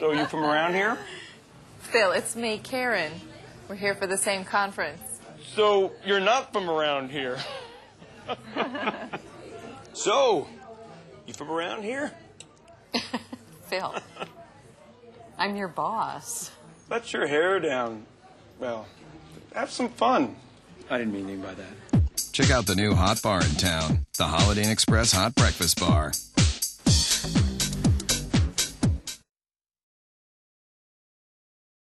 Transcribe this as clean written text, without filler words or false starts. So are you from around here? Phil, it's me, Karen. We're here for the same conference. So you're not from around here. So, you from around here? Phil, I'm your boss. Let your hair down. Well, have some fun. I didn't mean anything by that. Check out the new hot bar in town, the Holiday Inn Express Hot Breakfast Bar.